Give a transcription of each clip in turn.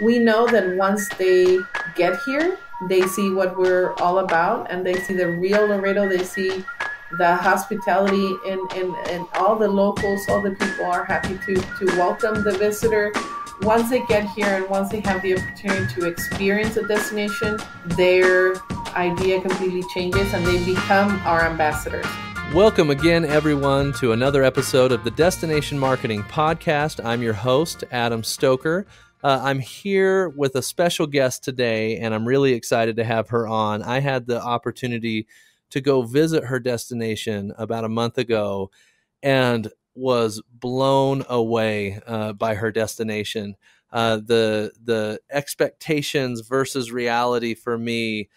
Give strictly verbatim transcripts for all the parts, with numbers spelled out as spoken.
we know that once they get here, they see what we're all about, and they see the real Laredo. They see the hospitality, and, and, and all the locals, all the people are happy to, to welcome the visitor. Once they get here and once they have the opportunity to experience a destination, their idea completely changes and they become our ambassadors. Welcome again, everyone, to another episode of the Destination Marketing Podcast. I'm your host, Adam Stoker. Uh, I'm here with a special guest today, and I'm really excited to have her on. I had the opportunity to go visit her destination about a month ago and was blown away uh, by her destination. Uh, the, the expectations versus reality for me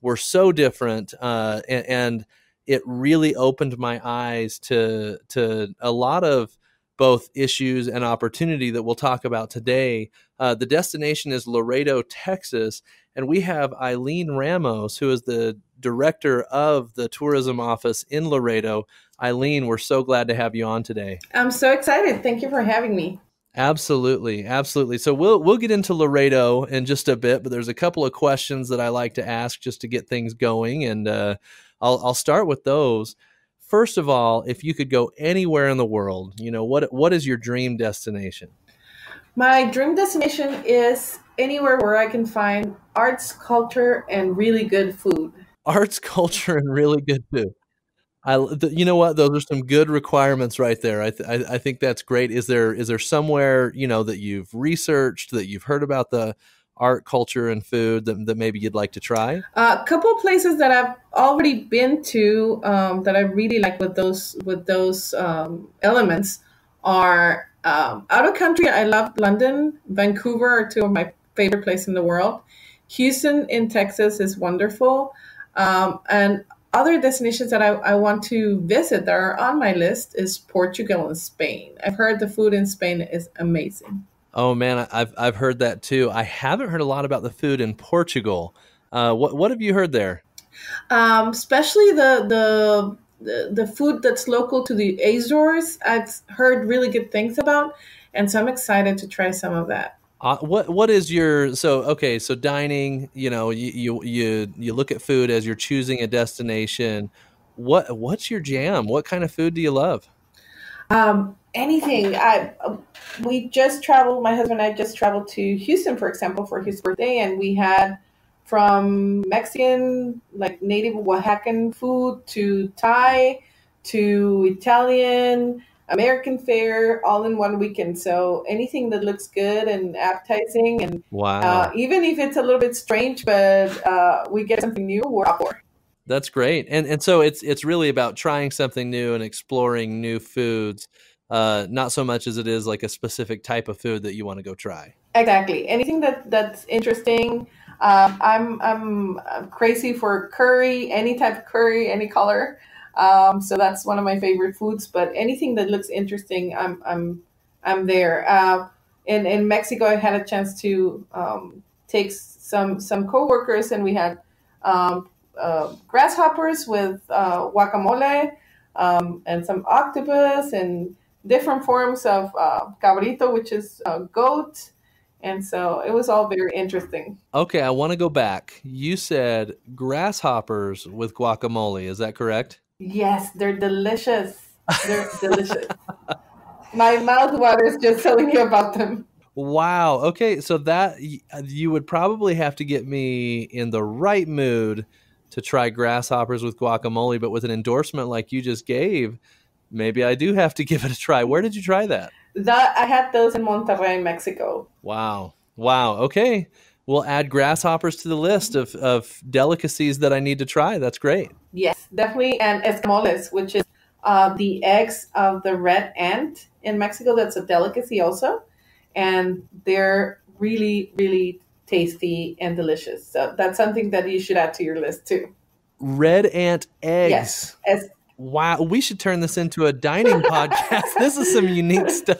were so different, uh, and, and it really opened my eyes to, to a lot of both issues and opportunity that we'll talk about today. Uh, the destination is Laredo, Texas, and we have Aileen Ramos, who is the director of the tourism office in Laredo. Aileen, we're so glad to have you on today. I'm so excited. Thank you for having me. Absolutely. Absolutely. So we'll we'll get into Laredo in just a bit, but there's a couple of questions that I like to ask just to get things going, and uh, I'll, I'll start with those. First of all, if you could go anywhere in the world, you know, what what is your dream destination? My dream destination is anywhere where I can find arts, culture, and really good food. Arts, culture, and really good food. I, th- you know what? Those are some good requirements right there. I, th- I I think that's great. Is there is there somewhere, you know, that you've researched, that you've heard about the art, culture, and food that, that maybe you'd like to try? A uh, couple of places that I've already been to um, that I really like with those with those um, elements are um, out of country. I love London, Vancouver are two of my favorite places in the world. Houston in Texas is wonderful, um, and other destinations that I, I want to visit that are on my list is Portugal and Spain. I've heard the food in Spain is amazing. Oh man, I've I've heard that too. I haven't heard a lot about the food in Portugal. Uh, what what have you heard there? Um, especially the, the the the food that's local to the Azores. I've heard really good things about, and so I'm excited to try some of that. Uh, what what is your so okay? So dining, you know, you you you, you look at food as you're choosing a destination. What what's your jam? What kind of food do you love? Um, anything. I, we just traveled, my husband and I just traveled to Houston, for example, for his birthday. And we had from Mexican, like native Oaxacan food, to Thai, to Italian, American fare, all in one weekend. So anything that looks good and appetizing, and wow. uh, even if it's a little bit strange, but uh, we get something new, we're up for. That's great. And and so it's it's really about trying something new and exploring new foods, uh, not so much as it is like a specific type of food that you want to go try. Exactly. Anything that, that's interesting. Uh, I'm, I'm I'm crazy for curry, any type of curry, any color. Um, so that's one of my favorite foods. But anything that looks interesting, I'm I'm I'm there. Uh, in in Mexico, I had a chance to um, take some some coworkers, and we had. Um, Uh, grasshoppers with uh, guacamole um, and some octopus and different forms of uh, cabrito, which is uh, goat. And so it was all very interesting. Okay, I want to go back. You said grasshoppers with guacamole. Is that correct? Yes, they're delicious. They're delicious. My mouth waters just telling you about them. Wow. Okay, so that you would probably have to get me in the right mood to try grasshoppers with guacamole, but with an endorsement like you just gave, maybe I do have to give it a try. Where did you try that? That I had those in Monterrey, Mexico. Wow. Wow. Okay. We'll add grasshoppers to the list of, of delicacies that I need to try. That's great. Yes, definitely. And Escamoles, which is uh, the eggs of the red ant in Mexico. That's a delicacy also. And they're really, really tasty and delicious. So that's something that you should add to your list too. Red ant eggs. Yes. As- wow. We should turn this into a dining podcast. This is some unique stuff.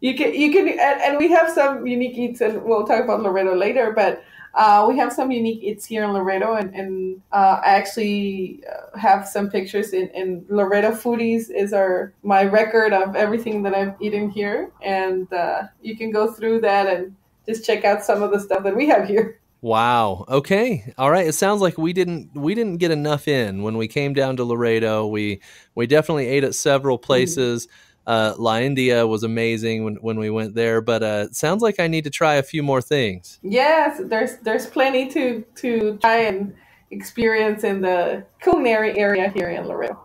You can, you can, and, and we have some unique eats, and we'll talk about Laredo later, but uh, we have some unique eats here in Laredo. And, and uh, I actually have some pictures in, in Laredo Foodies is our, my record of everything that I've eaten here. And uh, you can go through that and just check out some of the stuff that we have here. Wow. Okay. All right. It sounds like we didn't we didn't get enough in when we came down to Laredo. We we definitely ate at several places. Mm-hmm. Uh, La India was amazing when, when we went there, but uh, it sounds like I need to try a few more things. Yes, there's there's plenty to to try and experience in the culinary area here in Laredo.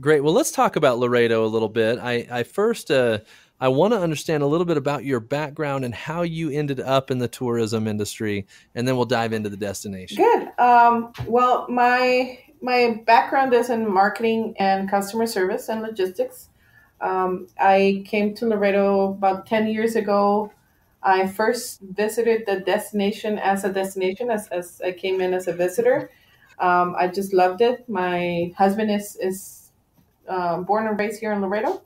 Great. Well, let's talk about Laredo a little bit. I I first uh, I want to understand a little bit about your background and how you ended up in the tourism industry, and then we'll dive into the destination. Good. Um, well, my my background is in marketing and customer service and logistics. Um, I came to Laredo about ten years ago. I first visited the destination as a destination, as, as I came in as a visitor. Um, I just loved it. My husband is, is uh, born and raised here in Laredo,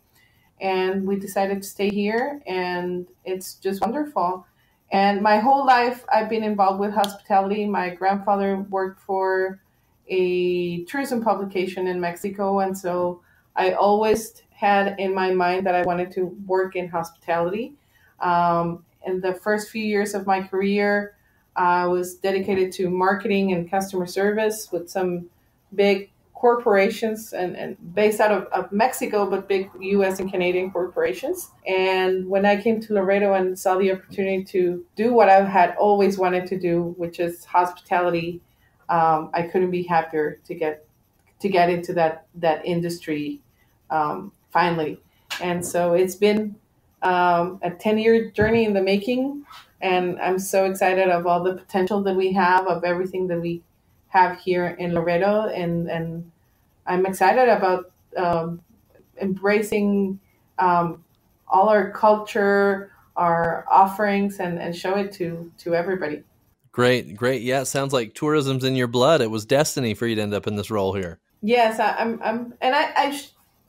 and we decided to stay here, and it's just wonderful. And my whole life, I've been involved with hospitality. My grandfather worked for a tourism publication in Mexico, and so I always had in my mind that I wanted to work in hospitality. Um, in the first few years of my career, I was dedicated to marketing and customer service with some big corporations and, and based out of, of Mexico, but big U S and Canadian corporations. And when I came to Laredo and saw the opportunity to do what I had always wanted to do, which is hospitality, um, I couldn't be happier to get to get into that, that industry um, finally. And so it's been um, a ten-year journey in the making, and I'm so excited of all the potential that we have, of everything that we have here in Laredo, and, and I'm excited about um, embracing um, all our culture, our offerings, and, and show it to, to everybody. Great, great. Yeah, it sounds like tourism's in your blood. It was destiny for you to end up in this role here. Yes, I, I'm, I'm, and I, I,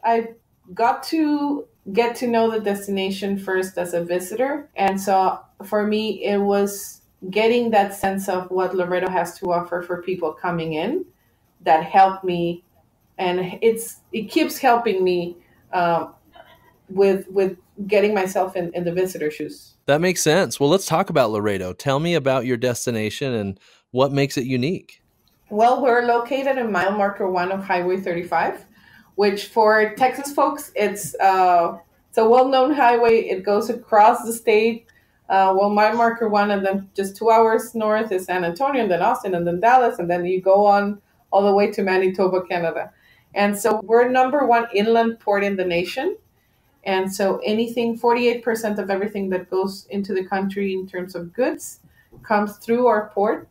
I got to get to know the destination first as a visitor. And so for me, it was getting that sense of what Laredo has to offer for people coming in that helped me. And it's it keeps helping me uh, with with getting myself in, in the visitor shoes. That makes sense. Well, let's talk about Laredo. Tell me about your destination and what makes it unique. Well, we're located in mile marker one of Highway thirty-five. Which for Texas folks, it's uh, it's a well-known highway. It goes across the state. Uh, well, mile marker one, and then just two hours north is San Antonio, and then Austin, and then Dallas, and then you go on all the way to Manitoba, Canada. And so we're number one inland port in the nation. And so anything, forty-eight percent of everything that goes into the country in terms of goods comes through our port.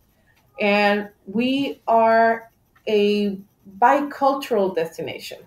And we are a bicultural destination.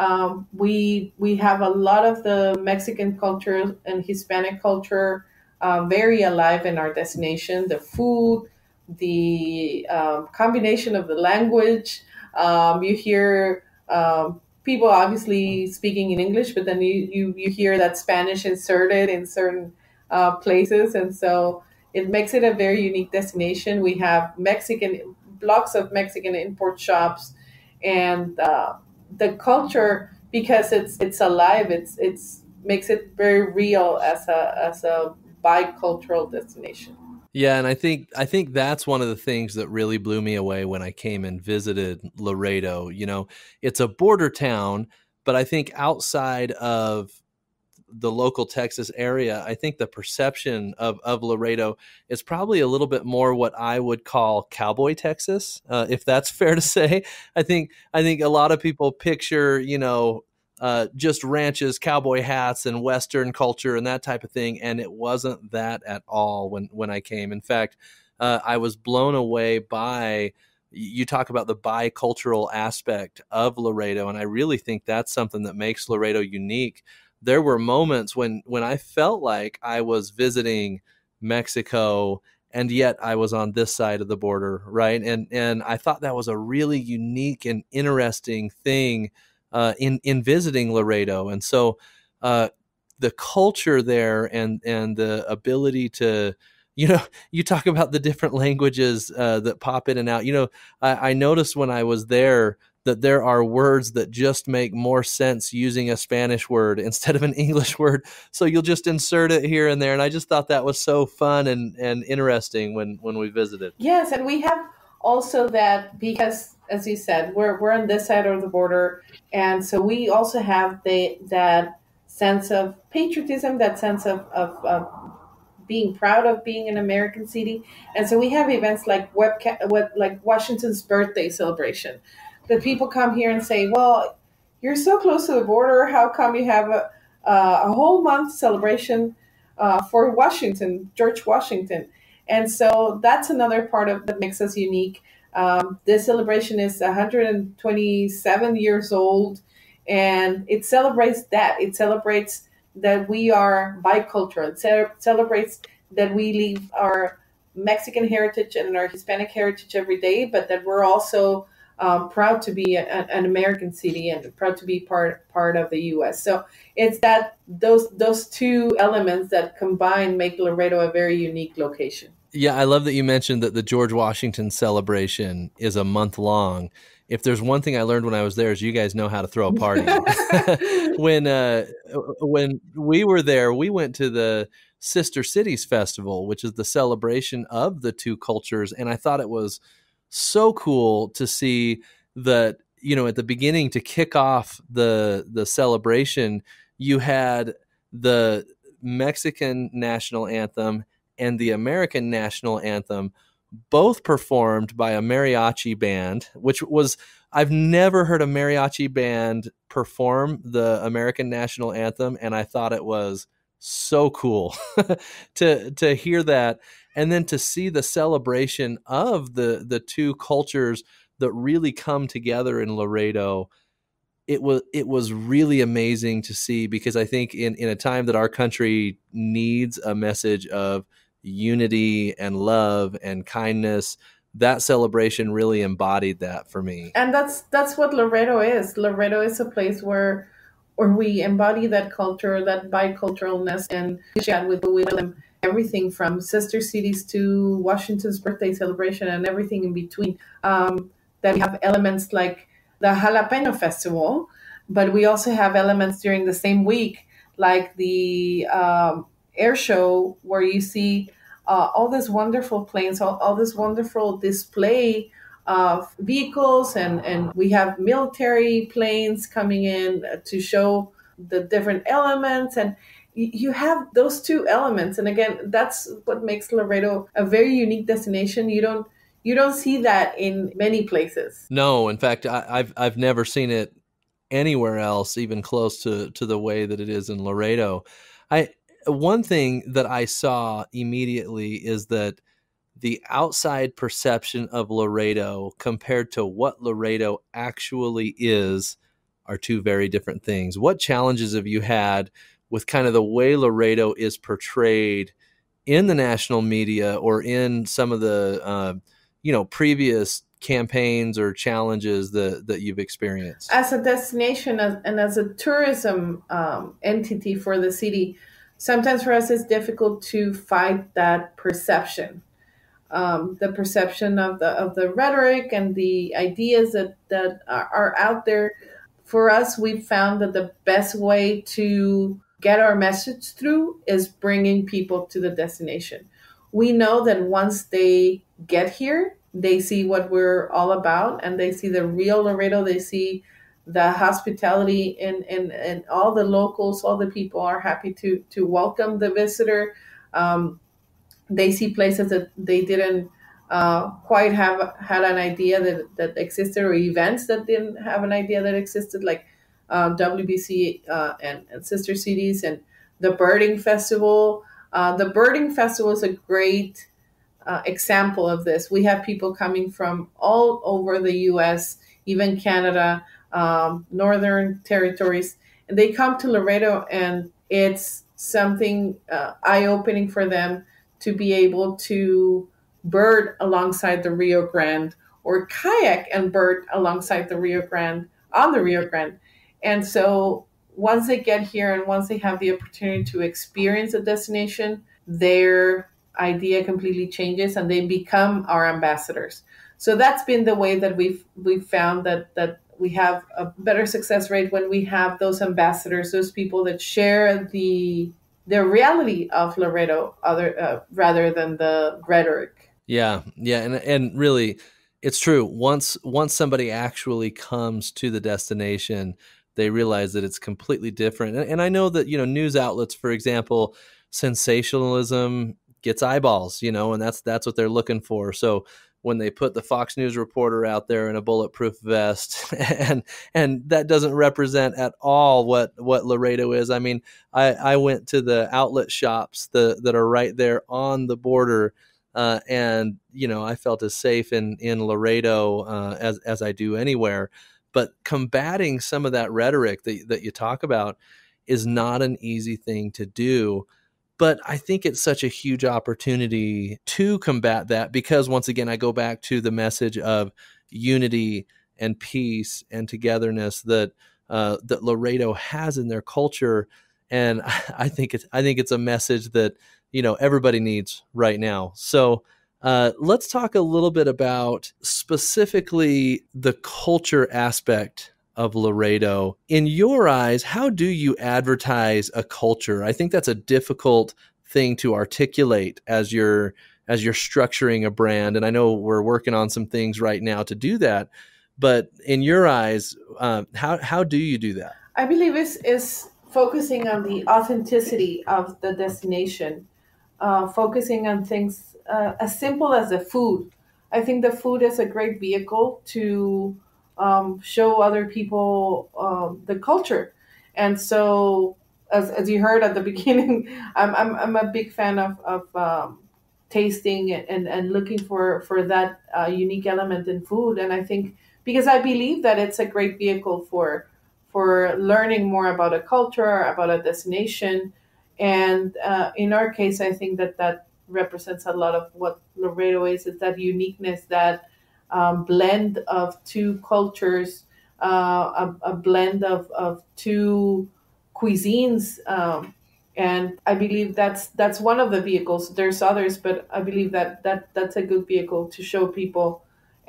Um, we we have a lot of the Mexican culture and Hispanic culture uh, very alive in our destination. The food, the uh, combination of the language. Um, you hear um, people obviously speaking in English, but then you, you, you hear that Spanish inserted in certain uh, places. And so it makes it a very unique destination. We have Mexican blocks of Mexican import shops, and uh, the culture, because it's it's alive, it's it's makes it very real as a as a bicultural destination. Yeah, and I think I think that's one of the things that really blew me away when I came and visited Laredo. You know, it's a border town, but I think outside of the local Texas area, I think the perception of, of Laredo is probably a little bit more what I would call cowboy Texas, uh, if that's fair to say. I think I think a lot of people picture, you know, uh, just ranches, cowboy hats, and Western culture and that type of thing, and it wasn't that at all when when I came. In fact, uh, I was blown away by. You talk about the bicultural aspect of Laredo, and I really think that's something that makes Laredo unique. There were moments when, when I felt like I was visiting Mexico and yet I was on this side of the border, right? And and I thought that was a really unique and interesting thing uh, in, in visiting Laredo. And so uh, the culture there and, and the ability to, you know, you talk about the different languages uh, that pop in and out. You know, I, I noticed when I was there, that there are words that just make more sense using a Spanish word instead of an English word. So you'll just insert it here and there. And I just thought that was so fun and, and interesting when, when we visited. Yes. And we have also that, because as you said, we're, we're on this side of the border. And so we also have the, that sense of patriotism, that sense of, of, of being proud of being an American city. And so we have events like webca- what, like Washington's birthday celebration. That people come here and say, well, you're so close to the border. How come you have a, a whole month celebration uh, for Washington, George Washington? And so that's another part of that makes us unique. Um, this celebration is one hundred twenty-seven years old, and it celebrates that. It celebrates that we are bicultural. It ce- celebrates that we live our Mexican heritage and our Hispanic heritage every day, but that we're also Um, proud to be a, an American city and proud to be part part of the U S. So it's that those those two elements that combine make Laredo a very unique location. Yeah, I love that you mentioned that the George Washington celebration is a month long. If there's one thing I learned when I was there is you guys know how to throw a party. When uh, when we were there, we went to the Sister Cities Festival, which is the celebration of the two cultures, and I thought it was so cool to see that, you know, at the beginning to kick off the the celebration, you had the Mexican national anthem and the American national anthem, both performed by a mariachi band, which was, I've never heard a mariachi band perform the American national anthem. And I thought it was so cool to to hear that. And then to see the celebration of the the two cultures that really come together in Laredo, it was it was really amazing to see, because I think in, in a time that our country needs a message of unity and love and kindness, that celebration really embodied that for me. And that's that's what Laredo is. Laredo is a place where or we embody that culture, that biculturalness, and share with with them everything from Sister Cities to Washington's birthday celebration and everything in between. Um, then we have elements like the Jalapeno Festival, but we also have elements during the same week, like the um, air show, where you see uh, all these wonderful planes, all, all this wonderful display of vehicles, and, and we have military planes coming in to show the different elements, and you have those two elements. And again, that's what makes Laredo a very unique destination. You don't you don't see that in many places. No, in fact, I, I've I've never seen it anywhere else, even close to to the way that it is in Laredo. I one thing that I saw immediately is that the outside perception of Laredo compared to what Laredo actually is are two very different things. What challenges have you had with kind of the way Laredo is portrayed in the national media or in some of the, uh, you know, previous campaigns or challenges that, that you've experienced? As a destination and as a tourism um, entity for the city, sometimes for us it's difficult to fight that perception. Um, the perception of the of the rhetoric and the ideas that, that are out there. For us, we've found that the best way to get our message through is bringing people to the destination. We know that once they get here, they see what we're all about, and they see the real Laredo, they see the hospitality, and, and, and all the locals, all the people are happy to, to welcome the visitor. Um, They see places that they didn't uh, quite have had an idea that, that existed, or events that didn't have an idea that existed, like uh, W B C uh, and, and Sister Cities and the Birding Festival. Uh, the Birding Festival is a great uh, example of this. We have people coming from all over the U S, even Canada, um, Northern Territories, and they come to Laredo, and it's something uh, eye-opening for them to be able to bird alongside the Rio Grande, or kayak and bird alongside the Rio Grande, on the Rio Grande. And so once they get here and once they have the opportunity to experience a destination, their idea completely changes and they become our ambassadors. So that's been the way that we've, we've found that, that we have a better success rate when we have those ambassadors, those people that share the the reality of Laredo, other uh, rather than the rhetoric. Yeah, yeah, and and really, it's true. Once once somebody actually comes to the destination, they realize that it's completely different. And, and I know that, you know, news outlets, for example, sensationalism gets eyeballs, you know, and that's that's what they're looking for. So when they put the Fox News reporter out there in a bulletproof vest, and and that doesn't represent at all what what Laredo is. I mean, I, I went to the outlet shops the, that are right there on the border, uh, and you know, I felt as safe in in Laredo uh, as as I do anywhere. But combating some of that rhetoric that that you talk about is not an easy thing to do. But I think it's such a huge opportunity to combat that, because once again, I go back to the message of unity and peace and togetherness that uh, that Laredo has in their culture, and I think it's I think it's a message that, you know, everybody needs right now. So uh, let's talk a little bit about specifically the culture aspect of Laredo. In your eyes, how do you advertise a culture? I think that's a difficult thing to articulate as you're as you're structuring a brand, and I know we're working on some things right now to do that. But in your eyes, um, how how do you do that? I believe it's is focusing on the authenticity of the destination, uh, focusing on things uh, as simple as the food. I think the food is a great vehicle to Um, show other people um, the culture. And so, as as you heard at the beginning, I'm I'm, I'm a big fan of, of um, tasting and, and looking for, for that uh, unique element in food. And I think, because I believe that it's a great vehicle for for learning more about a culture, about a destination. And uh, in our case, I think that that represents a lot of what Laredo is, is that uniqueness, that Um, blend of two cultures, uh, a, a blend of, of two cuisines. Um, and I believe that's that's one of the vehicles. There's others, but I believe that, that that's a good vehicle to show people.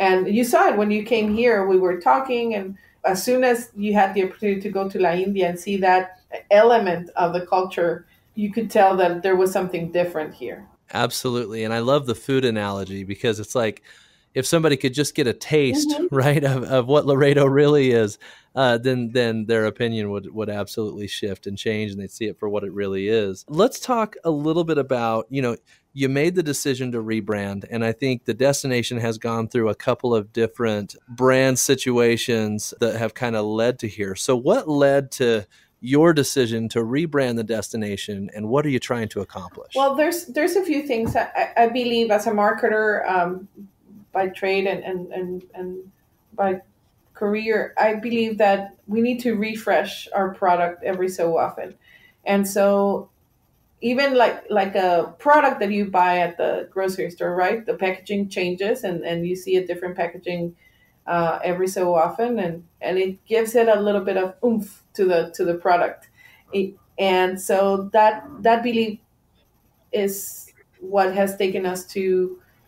And you saw it when you came here, we were talking, and as soon as you had the opportunity to go to La India and see that element of the culture, you could tell that there was something different here. Absolutely. And I love the food analogy, because it's like, if somebody could just get a taste, mm-hmm. right, of, of what Laredo really is, uh, then then their opinion would, would absolutely shift and change, and they'd see it for what it really is. Let's talk a little bit about, you know, you made the decision to rebrand, and I think the destination has gone through a couple of different brand situations that have kind of led to here. So what led to your decision to rebrand the destination, and what are you trying to accomplish? Well, there's, there's a few things. I, I believe as a marketer, um, by trade and, and, and, and by career, I believe that we need to refresh our product every so often. And so even like like a product that you buy at the grocery store, right? The packaging changes, and, and you see a different packaging uh, every so often, and, and it gives it a little bit of oomph to the to the product. It, and so that that belief is what has taken us to,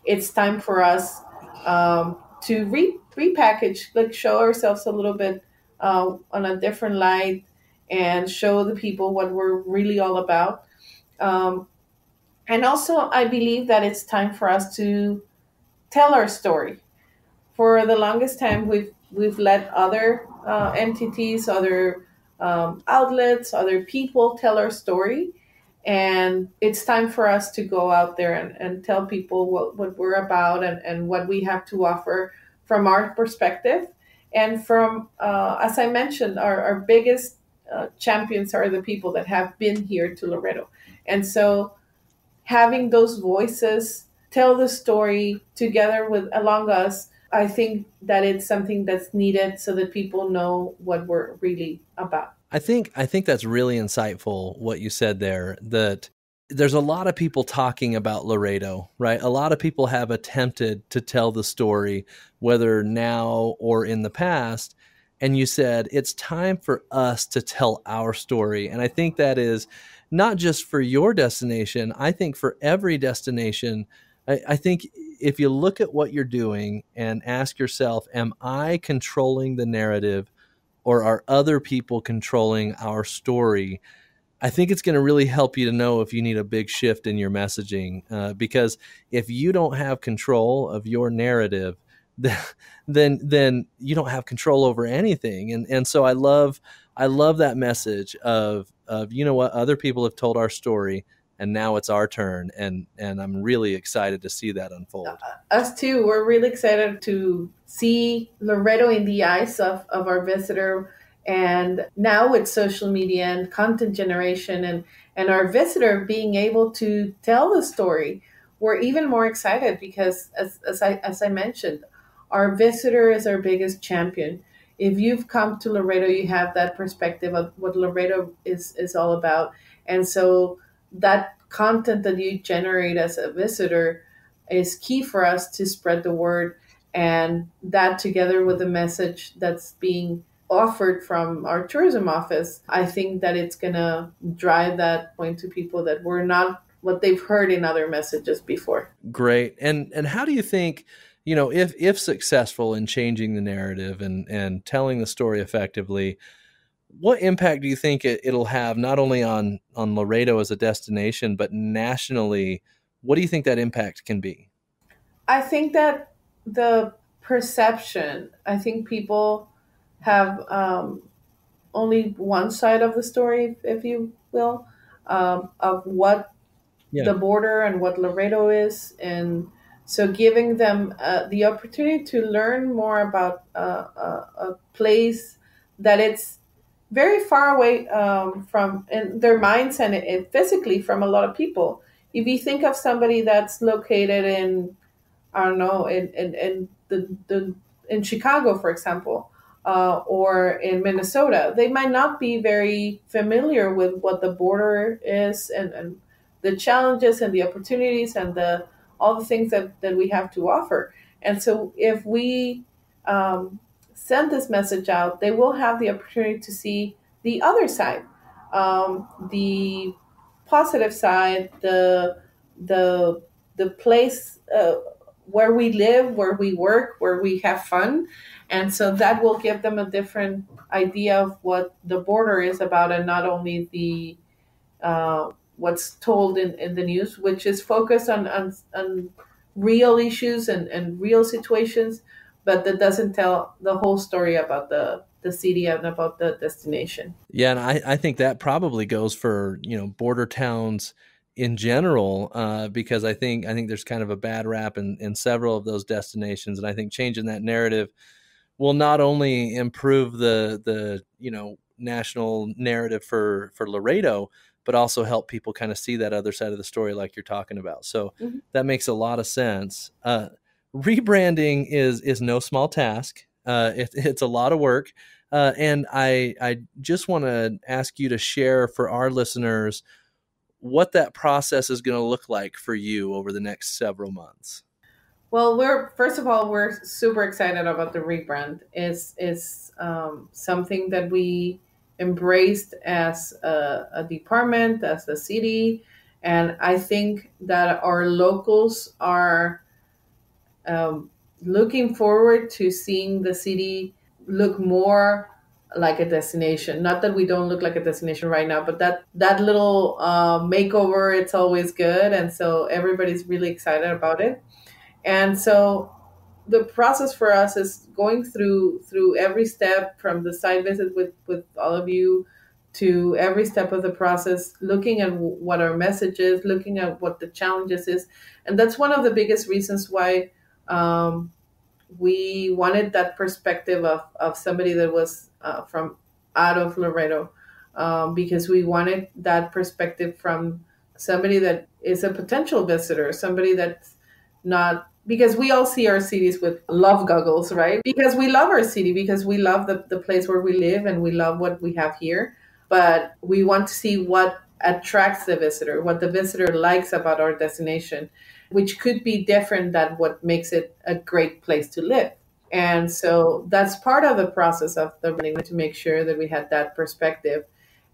it's time for us Um, to re- repackage, like show ourselves a little bit uh, on a different light, and show the people what we're really all about. Um, and also, I believe that it's time for us to tell our story. For the longest time, we've we've let other uh, entities, other um, outlets, other people tell our story, and it's time for us to go out there and, and tell people what, what we're about and, and what we have to offer from our perspective. And from, uh, as I mentioned, our, our biggest uh, champions are the people that have been here to Laredo. And so having those voices tell the story together with along us, I think that it's something that's needed so that people know what we're really about. I think I think that's really insightful what you said there, that there's a lot of people talking about Laredo, right? A lot of people have attempted to tell the story, whether now or in the past. And you said, it's time for us to tell our story. And I think that is not just for your destination. I think for every destination, I, I think if you look at what you're doing and ask yourself, am I controlling the narrative or are other people controlling our story? I think it's going to really help you to know if you need a big shift in your messaging, uh, because if you don't have control of your narrative, then then you don't have control over anything. And and so I love I love that message of of you know what, other people have told our story and now it's our turn, and and I'm really excited to see that unfold. Us too. We're really excited to see Laredo in the eyes of of our visitor. And now with social media and content generation and, and our visitor being able to tell the story, we're even more excited because, as, as, I, as I mentioned, our visitor is our biggest champion. If you've come to Laredo, you have that perspective of what Laredo is, is all about. And so that content that you generate as a visitor is key for us to spread the word. And that, together with the message that's being offered from our tourism office, I think that it's going to drive that point to people that we're not what they've heard in other messages before. Great. And and how do you think, you know, if if successful in changing the narrative and, and telling the story effectively, what impact do you think it, it'll have not only on, on Laredo as a destination, but nationally? What do you think that impact can be? I think that the perception, I think people have um, only one side of the story, if you will, um, of what yeah. the border and what Laredo is. And so giving them uh, the opportunity to learn more about uh, a, a place that it's very far away um, from in their minds and, and physically from a lot of people. If you think of somebody that's located in, I don't know, in, in, in, the, the, in Chicago, for example, Uh, or in Minnesota, they might not be very familiar with what the border is and, and the challenges and the opportunities and the all the things that, that we have to offer. And so if we um, send this message out, they will have the opportunity to see the other side, um, the positive side, the, the, the place uh, where we live, where we work, where we have fun. And so that will give them a different idea of what the border is about, and not only the uh, what's told in, in the news, which is focused on, on, on real issues and, and real situations, but that doesn't tell the whole story about the, the city and about the destination. Yeah, and I, I think that probably goes for, you know, border towns in general, uh, because I think I think there's kind of a bad rap in, in several of those destinations. And I think changing that narrative will not only improve the, the, you know, national narrative for, for Laredo, but also help people kind of see that other side of the story, like you're talking about. So mm-hmm. that makes a lot of sense. Uh, rebranding is, is no small task. Uh, it, it's a lot of work. Uh, and I, I just want to ask you to share for our listeners what that process is going to look like for you over the next several months. Well, we're first of all, we're super excited about the rebrand. It's, it's um, something that we embraced as a, a department, as a city. And I think that our locals are um, looking forward to seeing the city look more like a destination. Not that we don't look like a destination right now, but that, that little uh, makeover, it's always good. And so everybody's really excited about it. And so the process for us is going through through every step, from the site visit with, with all of you to every step of the process, looking at what our message is, looking at what the challenges is. And that's one of the biggest reasons why um, we wanted that perspective of, of somebody that was uh, from out of Laredo, um, because we wanted that perspective from somebody that is a potential visitor, somebody that's not, because we all see our cities with love goggles, right? Because we love our city, because we love the, the place where we live and we love what we have here. But we want to see what attracts the visitor, what the visitor likes about our destination, which could be different than what makes it a great place to live. And so that's part of the process of the running, to make sure that we had that perspective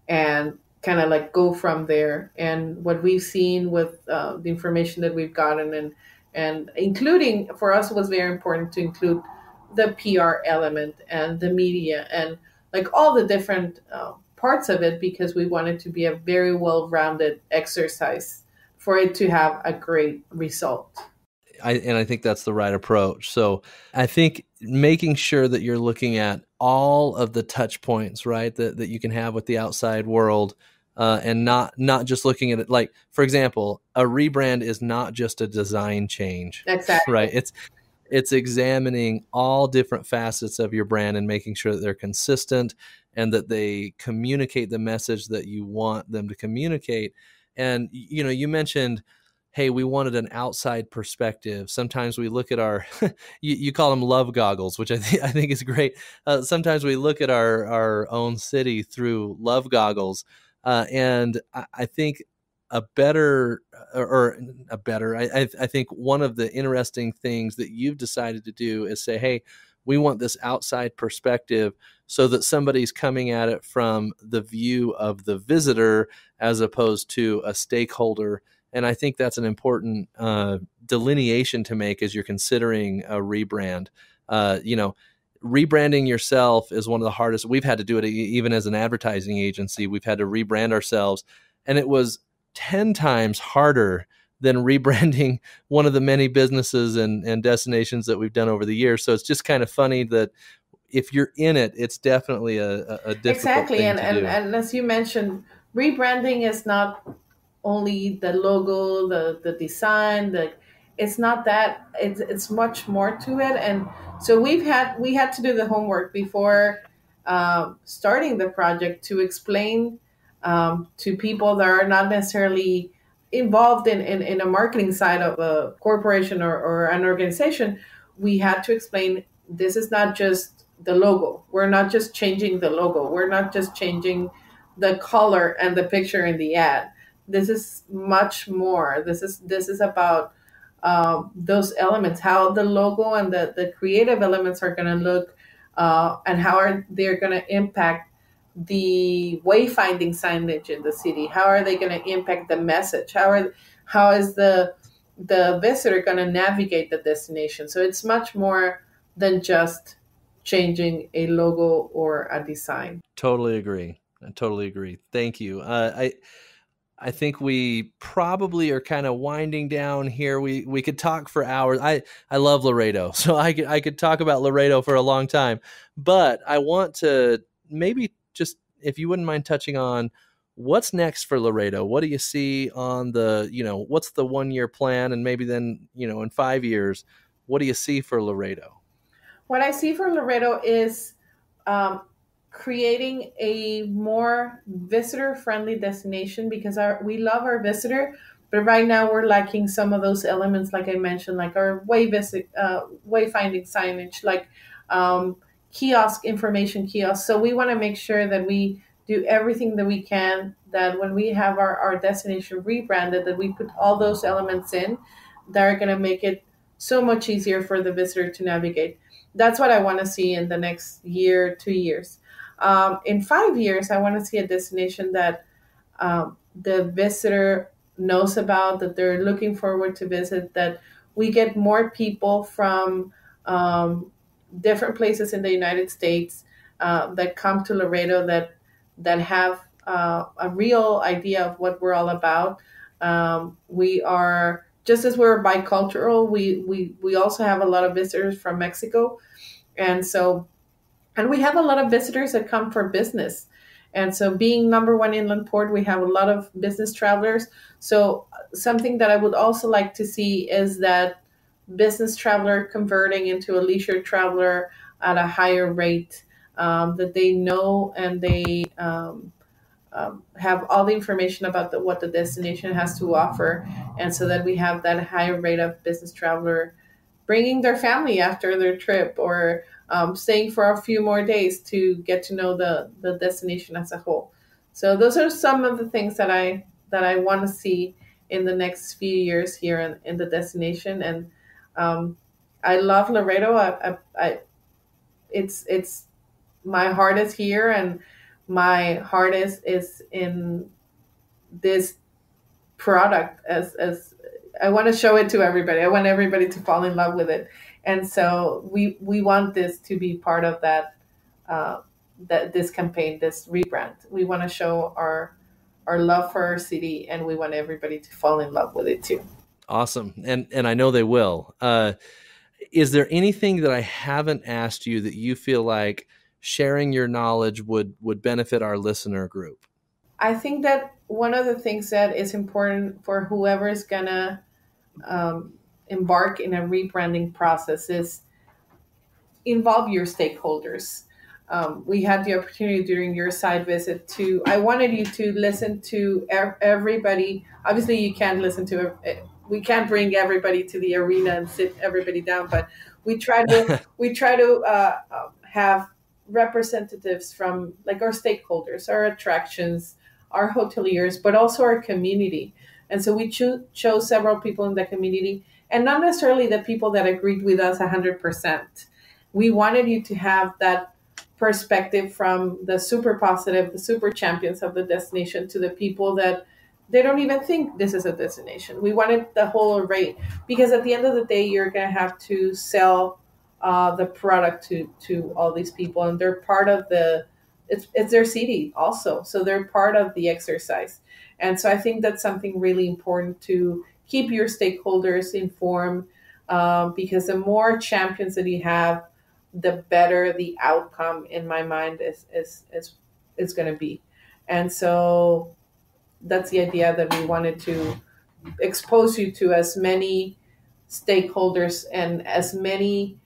and kind of like go from there. And what we've seen with uh, the information that we've gotten and And including, for us, it was very important to include the P R element and the media and like all the different uh, parts of it, because we wanted to be a very well-rounded exercise for it to have a great result. I, and I think that's the right approach. So I think making sure that you're looking at all of the touch points, right, that, that you can have with the outside world, uh, and not not just looking at it. Like, for example, a rebrand is not just a design change. Exactly. Right. It's it's examining all different facets of your brand and making sure that they're consistent and that they communicate the message that you want them to communicate. And, you know, you mentioned, hey, we wanted an outside perspective. Sometimes we look at our, you, you call them love goggles, which I think I think is great. Uh, sometimes we look at our, our own city through love goggles. Uh, and I, I think a better, or, or a better, I, I think one of the interesting things that you've decided to do is say, hey, we want this outside perspective so that somebody's coming at it from the view of the visitor as opposed to a stakeholder. And I think that's an important uh, delineation to make as you're considering a rebrand. Uh, you know, rebranding yourself is one of the hardest. We've had to do it even as an advertising agency. We've had to rebrand ourselves. And it was ten times harder than rebranding one of the many businesses and, and destinations that we've done over the years. So it's just kind of funny that if you're in it, it's definitely a, a difficult exactly. thing and, to and, do. And as you mentioned, rebranding is not only the logo, the, the design, the, it's not that, it's it's much more to it. And so we've had, we had to do the homework before uh, starting the project to explain um, to people that are not necessarily involved in, in, in a marketing side of a corporation or, or an organization. We had to explain, this is not just the logo. We're not just changing the logo. We're not just changing the color and the picture in the ad. This is much more. This is this is about uh, those elements, how the logo and the, the creative elements are going to look uh, and how are they're going to impact the wayfinding signage in the city. How are they going to impact the message? How are how is the the visitor going to navigate the destination? So it's much more than just changing a logo or a design. Totally agree. I totally agree. Thank you. Uh, I. I think we probably are kind of winding down here. We we could talk for hours. I, I love Laredo, so I could I could talk about Laredo for a long time. But I want to maybe just, if you wouldn't mind touching on what's next for Laredo. What do you see on the, you know, what's the one year plan? And maybe then, you know, in five years, what do you see for Laredo? What I see for Laredo is um, creating a more visitor-friendly destination, because our, we love our visitor, but right now we're lacking some of those elements, like I mentioned, like our way visit, uh, wayfinding signage, like um, kiosk, information kiosk. So we want to make sure that we do everything that we can, that when we have our, our destination rebranded, that we put all those elements in that are going to make it so much easier for the visitor to navigate. That's what I want to see in the next year, two years. Um, in five years, I want to see a destination that um, the visitor knows about, that they're looking forward to visit, that we get more people from um, different places in the United States uh, that come to Laredo, that that have uh, a real idea of what we're all about. Um, we are, just as we're bicultural, we, we, we also have a lot of visitors from Mexico. And so And we have a lot of visitors that come for business. And so being number one inland port, we have a lot of business travelers. So something that I would also like to see is that business traveler converting into a leisure traveler at a higher rate, um, that they know and they um, um, have all the information about the, what the destination has to offer. And so that we have that higher rate of business traveler bringing their family after their trip, or Um, staying for a few more days to get to know the, the destination as a whole. So those are some of the things that I that I want to see in the next few years here in, in the destination. And um, I love Laredo. I, I, I, it's it's my heart is here, and my heart is, is in this product as as I want to show it to everybody. I want everybody to fall in love with it. And so we we want this to be part of that, uh, that this campaign, this rebrand. We want to show our our love for our city, and we want everybody to fall in love with it too. Awesome. And and I know they will. Uh, is there anything that I haven't asked you that you feel like sharing your knowledge would would benefit our listener group? I think that one of the things that is important for whoever is going to um, embark in a rebranding process is involve your stakeholders. Um, we had the opportunity during your site visit to, I wanted you to listen to everybody. Obviously, you can't listen to, we can't bring everybody to the arena and sit everybody down, but we try to, we try to uh, have representatives from like our stakeholders, our attractions, our hoteliers, but also our community. And so we cho- chose several people in the community, and not necessarily the people that agreed with us one hundred percent. We wanted you to have that perspective from the super positive, the super champions of the destination, to the people that they don't even think this is a destination. We wanted the whole array, because at the end of the day, you're going to have to sell uh, the product to, to all these people. And they're part of the, it's, it's their city also. So they're part of the exercise. And so I think that's something really important, to keep your stakeholders informed, uh, because the more champions that you have, the better the outcome, in my mind, is is is, is going to be. And so that's the idea, that we wanted to expose you to as many stakeholders and as many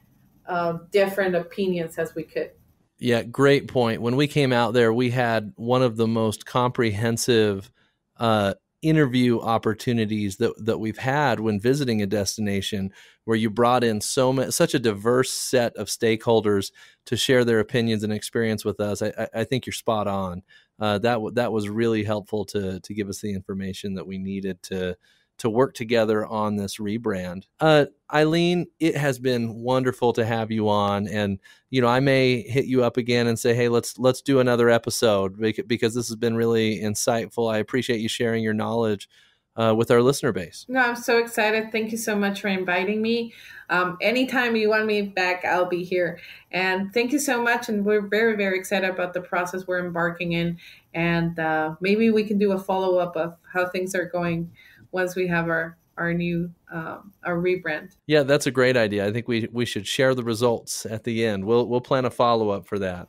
uh, different opinions as we could. Yeah, great point. When we came out there, we had one of the most comprehensive uh, interview opportunities that, that we've had when visiting a destination, where you brought in so much, such a diverse set of stakeholders to share their opinions and experience with us. I, I think you're spot on. Uh, that w- that was really helpful to to give us the information that we needed to to work together on this rebrand. Uh, Aileen, it has been wonderful to have you on. And, you know, I may hit you up again and say, hey, let's, let's do another episode, because this has been really insightful. I appreciate you sharing your knowledge uh, with our listener base. No, I'm so excited. Thank you so much for inviting me. Um, anytime you want me back, I'll be here. And thank you so much. And we're very, very excited about the process we're embarking in. And uh, maybe we can do a follow-up of how things are going once we have our our new um, our rebrand. Yeah, that's a great idea. I think we we should share the results at the end. We'll we'll plan a follow up for that.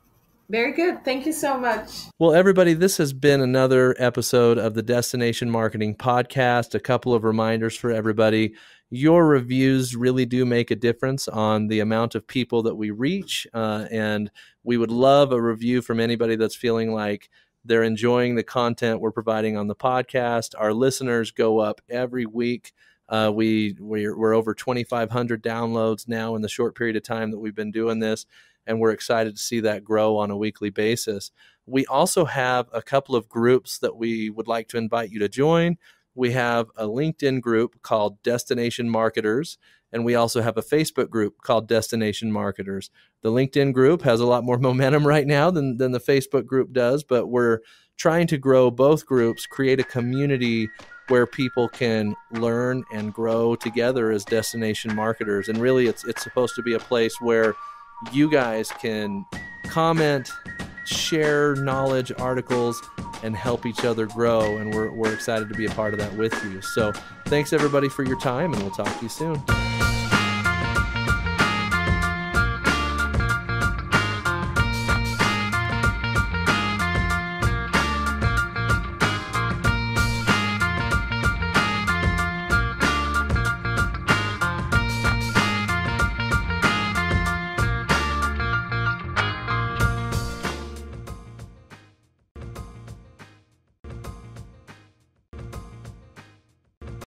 Very good. Thank you so much. Well, everybody, this has been another episode of the Destination Marketing Podcast. A couple of reminders for everybody. Your reviews really do make a difference on the amount of people that we reach, uh, and we would love a review from anybody that's feeling like they're enjoying the content we're providing on the podcast. Our listeners go up every week. Uh, we, we're, we're over twenty-five hundred downloads now in the short period of time that we've been doing this, and we're excited to see that grow on a weekly basis. We also have a couple of groups that we would like to invite you to join. We have a LinkedIn group called Destination Marketers, and we also have a Facebook group called Destination Marketers. The LinkedIn group has a lot more momentum right now than, than the Facebook group does, but we're trying to grow both groups, create a community where people can learn and grow together as destination marketers. And really, it's it's supposed to be a place where you guys can comment, share knowledge, articles, and help each other grow. And we're, we're excited to be a part of that with you. So thanks, everybody, for your time, and we'll talk to you soon.